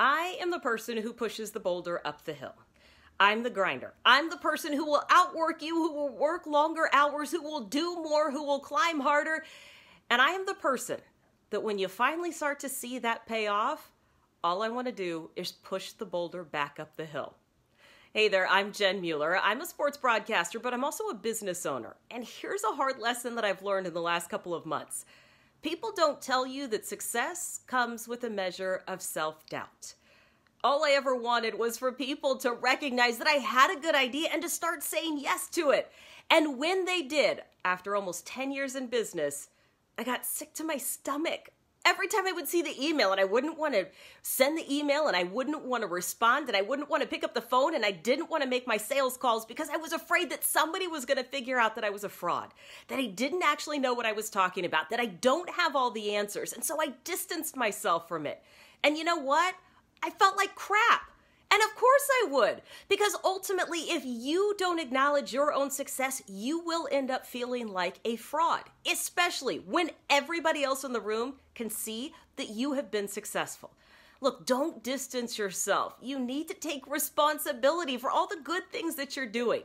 I am the person who pushes the boulder up the hill. I'm the grinder. I'm the person who will outwork you, who will work longer hours, who will do more, who will climb harder. And I am the person that when you finally start to see that payoff, all I want to do is push the boulder back up the hill. Hey there, I'm Jen Mueller. I'm a sports broadcaster, but I'm also a business owner. And here's a hard lesson that I've learned in the last couple of months. People don't tell you that success comes with a measure of self-doubt. All I ever wanted was for people to recognize that I had a good idea and to start saying yes to it. And when they did, after almost 10 years in business, I got sick to my stomach. Every time I would see the email and I wouldn't want to send the email and I wouldn't want to respond and I wouldn't want to pick up the phone and I didn't want to make my sales calls because I was afraid that somebody was going to figure out that I was a fraud, that I didn't actually know what I was talking about, that I don't have all the answers. And so I distanced myself from it. And you know what? I felt like crap. And of course I would, because ultimately, if you don't acknowledge your own success, you will end up feeling like a fraud, especially when everybody else in the room can see that you have been successful. Look, don't distance yourself. You need to take responsibility for all the good things that you're doing.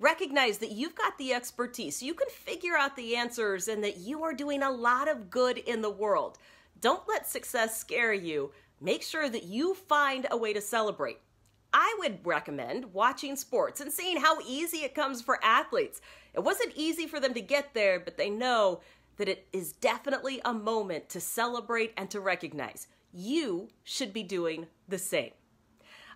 Recognize that you've got the expertise. You can figure out the answers and that you are doing a lot of good in the world. Don't let success scare you. Make sure that you find a way to celebrate. I would recommend watching sports and seeing how easy it comes for athletes. It wasn't easy for them to get there, but they know that it is definitely a moment to celebrate and to recognize. You should be doing the same.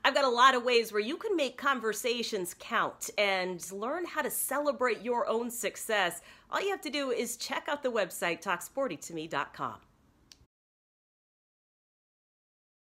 I've got a lot of ways where you can make conversations count and learn how to celebrate your own success. All you have to do is check out the website, talksportytome.com.